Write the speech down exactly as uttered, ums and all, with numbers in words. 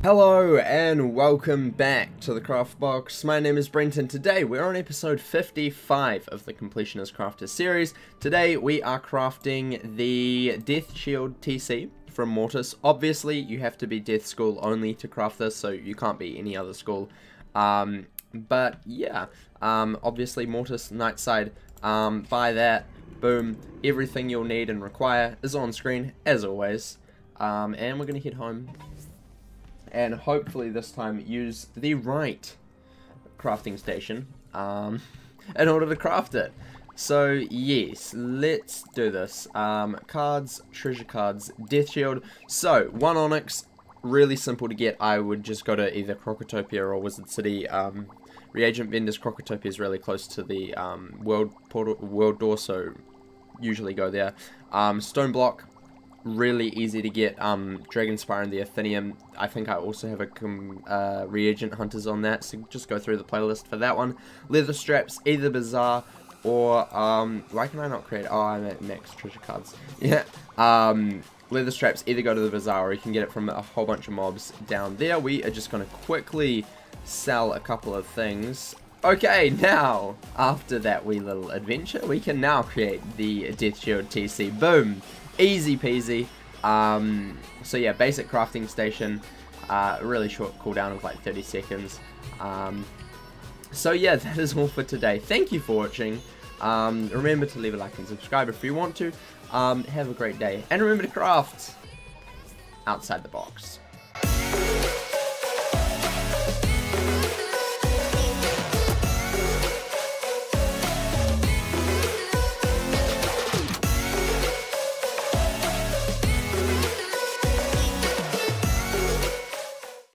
Hello and welcome back to the Craft Box. My name is Brent and today we're on episode fifty-five of the Completionist Crafter series. Today we are crafting the Death Shield T C from Mortis. Obviously you have to be Death School only to craft this, so you can't be any other school. Um, but yeah, um, obviously Mortis Nightside, um, buy that, boom, everything you'll need and require is on screen as always. Um, and we're gonna head home and hopefully this time use the right crafting station um, in order to craft it. So yes, let's do this. Um, cards, treasure cards, death shield. So one onyx, really simple to get. I would just go to either Crocotopia or Wizard City. Um, reagent vendors. Crocotopia is really close to the um, world portal, world door, so usually go there. Um, stone block, really easy to get. um, Dragonspire and the athenium, I think I also have a com uh, reagent hunters on that, so just go through the playlist for that one. Leather straps, either bizarre or, um, why can I not create, oh I'm at max treasure cards, yeah, um, leather straps, either go to the bazaar or you can get it from a whole bunch of mobs down there. We are just going to quickly sell a couple of things. Okay, now, after that wee little adventure, we can now create the Death Shield T C, boom! Easy peasy. Um, so yeah, basic crafting station, uh, really short cooldown of like thirty seconds. Um, so yeah, that is all for today. Thank you for watching. Um, remember to leave a like and subscribe if you want to. Um, have a great day, and remember to craft outside the box.